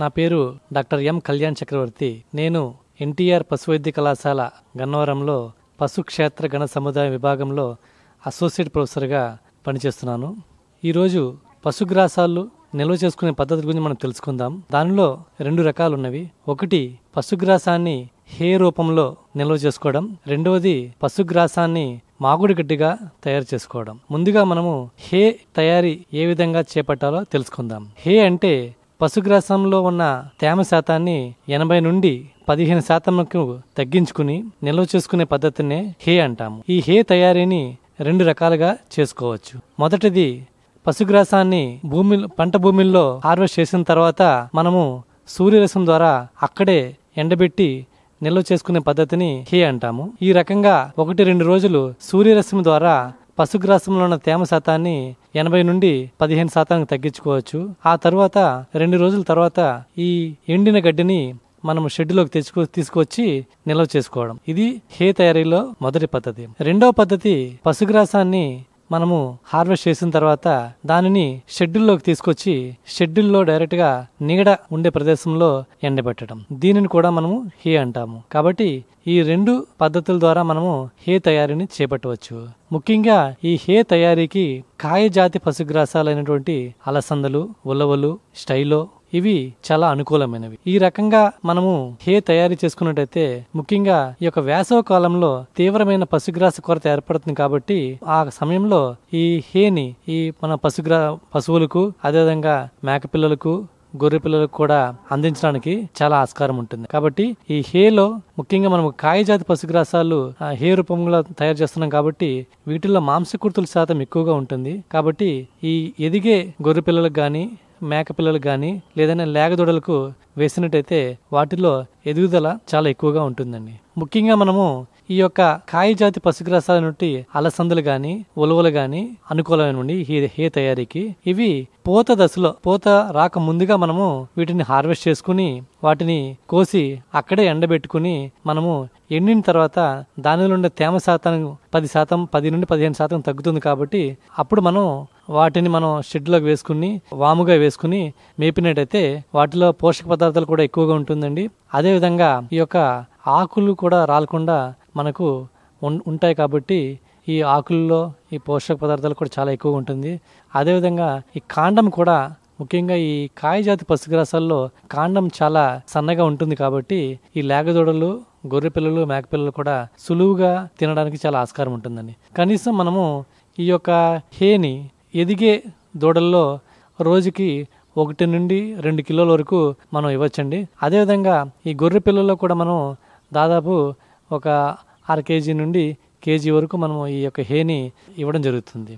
నా పేరు doctor M Kalyan చక్రవర్తి. నేను ఎన్టీఆర్ పశువైద్య కళాశాల గన్నవరంలో పశుక్షేత్ర గణ సముదాయ విభాగంలో అసోసియేట్ ప్రొఫెసర్గా పనిచేస్తున్నాను. ఈరోజు పశుగ్రాసాలు నిల్వ చేసుకునే పద్ధతి గురించి మనం తెలుసుకుందాం. దానిలో రెండు రకాలు ఉన్నవి. ఒకటి పశుగ్రాసాన్ని హే రూపంలో నిల్వ చేసుకోవడం, రెండవది పశుగ్రాసాన్ని మాగుడి గడ్డిగా తయారు చేసుకోవడం. ముందుగా మనము హే తయారీ ఏ విధంగా చేపట్టాలో తెలుసుకుందాం. హే అంటే పశుగ్రాసంలో ఉన్న తేమ శాతాన్ని 80 నుండి 15% తగ్గించుకుని నిల్వ చేసుకునే పద్ధతినే హే అంటాము. ఈ హే తయారీని రెండు రకాలుగా చేసుకోవచ్చు. మొదటిది పశుగ్రాసాన్ని పంట భూమిల్లో హార్వెస్ట్ చేసిన తర్వాత మనము సూర్యరశ్మి ద్వారా అక్కడే ఎండబెట్టి నిల్వ చేసుకునే పద్ధతిని హే అంటాము. ఈ రకంగా 1-2 రోజులు సూర్యరశ్మి ద్వారా పశుగ్రాసంలో ఉన్న తేమ శాతాన్ని 80 నుండి 15% తగ్గించుకోవచ్చు. ఆ తర్వాత 2 రోజుల తర్వాత ఈ ఎండిన గడ్డిని మనం షెడ్లోకి తీసుకొచ్చి నిల్వ చేసుకోవడం. ఇది హే తయారీలో మొదటి పద్ధతి. రెండవ పద్ధతి, పశుగ్రాసాన్ని మనము హార్వెస్ట్ చేసిన తర్వాత దానిని షెడ్యూల్లోకి తీసుకొచ్చి షెడ్యూల్లో డైరెక్ట్గా నీడ ఉండే ప్రదేశంలో ఎండబెట్టడం. దీనిని కూడా మనము హే అంటాము. కాబట్టి ఈ రెండు పద్ధతుల ద్వారా మనము హే తయారీని చేపట్టవచ్చు. ముఖ్యంగా ఈ హే తయారీకి కాయజాతి పశుగ్రాసాలైనటువంటి అలసందలు, ఉలవలు, స్టైలో ఇవి చాలా అనుకూలమైనవి. ఈ రకంగా మనము హే తయారీ చేసుకున్నట్టయితే, ముఖ్యంగా ఈ యొక్క వేసవ కాలంలో తీవ్రమైన పశుగ్రాస కొరత ఏర్పడుతుంది. కాబట్టి ఆ సమయంలో ఈ హేని ఈ మన పశువులకు, అదేవిధంగా మేకపిల్లలకు, గొర్రె పిల్లలకు కూడా అందించడానికి చాలా ఆస్కారం ఉంటుంది. కాబట్టి ఈ హేలో ముఖ్యంగా మనం కాయజాతి పశుగ్రాసాలు హే రూపంలో తయారు చేస్తున్నాం. కాబట్టి వీటిల్లో మాంసకృతుల శాతం ఎక్కువగా ఉంటుంది. కాబట్టి ఈ ఎదిగే గొర్రె పిల్లలకు కానీ, మేక పిల్లలకు కానీ, లేదైనా లేగదొడలకు వేసినట్టయితే వాటిలో ఎదుగుదల చాలా ఎక్కువగా ఉంటుందండి. ముఖ్యంగా మనము ఈ యొక్క కాయజాతి పశుగ్రాసాల నుండి అలసందలు గాని, ఉలవలు గాని అనుకూలమైన హే తయారీకి. ఇవి పూత దశలో, పూత రాక ముందుగా మనము వీటిని హార్వెస్ట్ చేసుకుని వాటిని కోసి అక్కడే ఎండబెట్టుకుని మనము ఎండిన తర్వాత దానిలో ఉండే తేమ శాతం 10 నుండి 15% తగ్గుతుంది. కాబట్టి అప్పుడు మనం వాటిని మనం షెడ్లోకి వేసుకుని వాముగా వేసుకుని మేపినట్టయితే వాటిలో పోషక పదార్థాలు కూడా ఎక్కువగా ఉంటుందండి. అదేవిధంగా ఈ యొక్క ఆకులు కూడా రాలకుండా మనకు ఉంటాయి. కాబట్టి ఈ ఆకుల్లో ఈ పోషక పదార్థాలు కూడా చాలా ఎక్కువగా ఉంటుంది. అదేవిధంగా ఈ కాండం కూడా, ముఖ్యంగా ఈ కాయజాతి పశుగ్రాసాల్లో కాండం చాలా సన్నగా ఉంటుంది. కాబట్టి ఈ లేగదూడలు, గొర్రె పిల్లలు, మేకపిల్లలు కూడా సులువుగా తినడానికి చాలా ఆస్కారం ఉంటుందండి. కనీసం మనము ఈ యొక్క హేని ఎదిగే దూడల్లో రోజుకి 1 నుండి 2 కిలోల వరకు మనం ఇవ్వచ్చండి. అదేవిధంగా ఈ గొర్రె పిల్లల్లో కూడా మనం దాదాపు ఒక 1/2 కేజీ నుండి కేజీ వరకు మనము ఈ యొక్క హేని ఇవ్వడం జరుగుతుంది.